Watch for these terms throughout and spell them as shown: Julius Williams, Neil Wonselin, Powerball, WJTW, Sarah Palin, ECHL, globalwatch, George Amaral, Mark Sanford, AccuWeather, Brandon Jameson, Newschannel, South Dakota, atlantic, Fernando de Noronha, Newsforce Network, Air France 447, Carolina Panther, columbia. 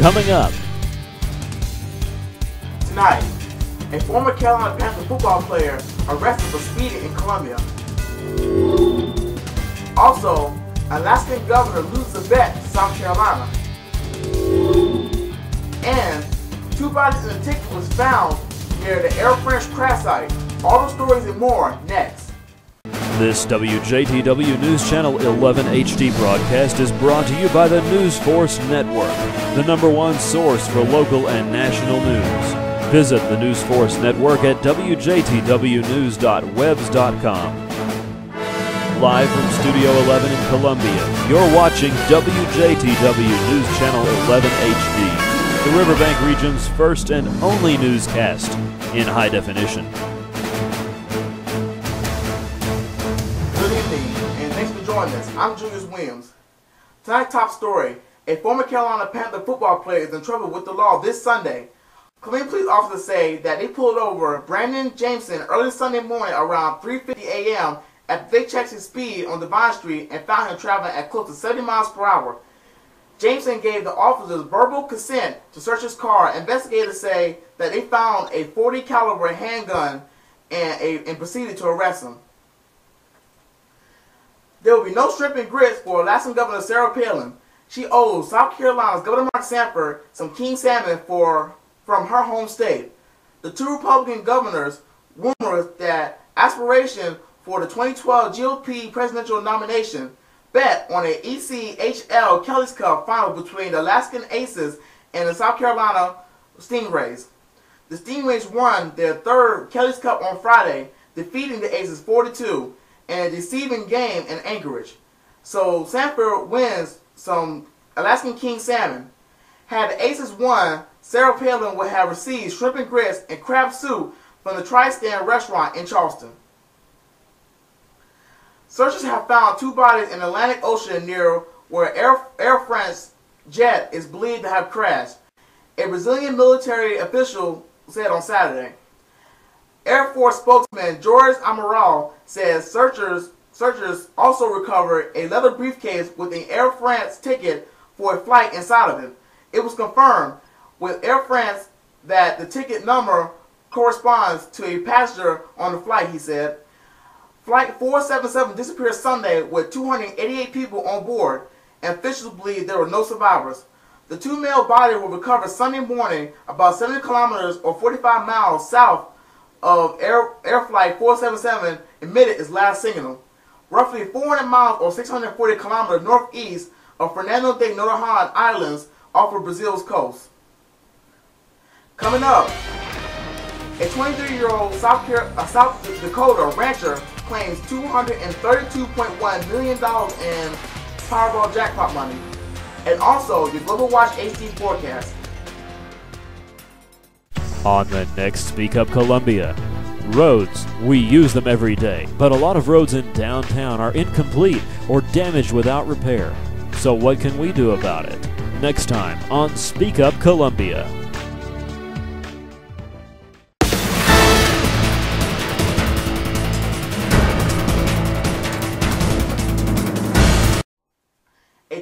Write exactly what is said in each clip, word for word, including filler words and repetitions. coming up. Tonight, a former Carolina Panther football player arrested for speeding in Colombia. Also, Alaskan governor loses a bet to South Carolina. And two bodies in a ticket was found near the Air France crash site. All the stories and more next. This W J T W News Channel eleven H D broadcast is brought to you by the News Force Network, the number one source for local and national news. Visit the News Force Network at W J T W news dot webs dot com. Live from Studio eleven in Columbia, you're watching W J T W News Channel eleven H D, the Riverbank region's first and only newscast in high definition. Good evening, and thanks for joining us. I'm Julius Williams. Tonight's top story, a former Carolina Panther football player is in trouble with the law this Sunday. Columbia police officers say that they pulled over Brandon Jameson early Sunday morning around three fifty a m after they checked his speed on Devine Street and found him traveling at close to seventy miles per hour. Jameson gave the officers verbal consent to search his car. Investigators say that they found a forty caliber handgun and, a, and proceeded to arrest him. There will be no stripping grits for Alaskan Governor Sarah Palin. She owes South Carolina's Governor Mark Sanford some king salmon for, from her home state. The two Republican governors rumored that aspiration for the twenty twelve G O P presidential nomination bet on an E C H L Kelly's Cup final between the Alaskan Aces and the South Carolina Stingrays. The Stingrays won their third Kelly's Cup on Friday, defeating the Aces four to two in a deceiving game in Anchorage. So Sanford wins some Alaskan king salmon. Had the Aces won, Sarah Palin would have received shrimp and grits and crab soup from the Tri-Stand restaurant in Charleston. Searchers have found two bodies in the Atlantic Ocean near where Air, Air France jet is believed to have crashed, a Brazilian military official said on Saturday. Air Force spokesman George Amaral says searchers, searchers also recovered a leather briefcase with an Air France ticket for a flight inside of it. It was confirmed with Air France that the ticket number corresponds to a passenger on the flight, he said. Flight four seventy-seven disappeared Sunday with two hundred eighty-eight people on board, and officials believe there were no survivors. The two male bodies were recovered Sunday morning about seventy kilometers or forty-five miles south of Air, Air Flight four seventy-seven emitted its last signal, roughly four hundred miles or six hundred forty kilometers northeast of Fernando de Noronha Islands off of Brazil's coast. Coming up, a twenty-three-year-old South, uh, South Dakota rancher claims two hundred thirty-two point one million dollars in Powerball jackpot money. And also, your Global Watch H D forecast. On the next Speak Up Columbia, roads, we use them every day, but a lot of roads in downtown are incomplete or damaged without repair. So what can we do about it? Next time on Speak Up Columbia.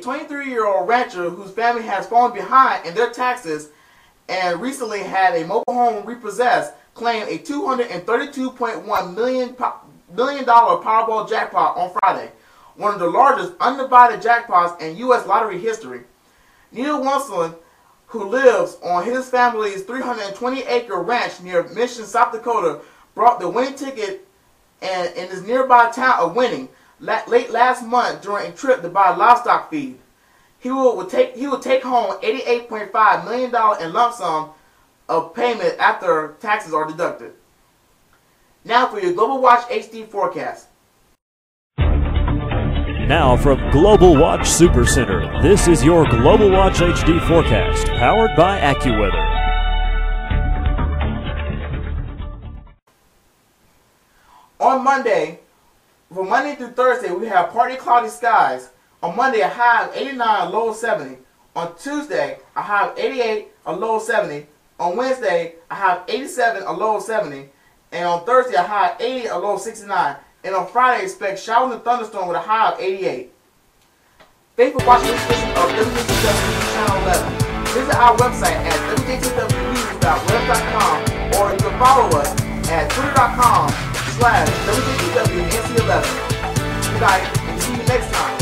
twenty-three-year-old rancher whose family has fallen behind in their taxes and recently had a mobile home repossessed claimed a two hundred thirty-two point one million dollars Powerball jackpot on Friday, one of the largest undivided jackpots in U S lottery history. Neil Wonselin, who lives on his family's three hundred twenty acre ranch near Mission, South Dakota, brought the winning ticket and in his nearby town of Winning late last month during a trip to buy livestock feed. He will take he will take home eighty-eight point five million dollars in lump sum of payment after taxes are deducted. Now for your Global Watch H D forecast. Now from Global Watch Supercenter, this is your Global Watch H D forecast, powered by AccuWeather. On Monday, from Monday through Thursday, we have partly cloudy skies. On Monday, a high of eighty-nine, a low of seventy. On Tuesday, a high of eighty-eight, a low of seventy. On Wednesday, a high of eighty-seven, a low of seventy. And on Thursday, a high of eighty, a low of sixty-nine. And on Friday, expect showers and thunderstorms with a high of eighty-eight. Thanks for watching this edition of W J T W News Channel eleven. Visit visit our website at w j t w news dot web dot com, or you can follow us at twitter dot com slash w j t w n c eleven. Good night, and see you next time.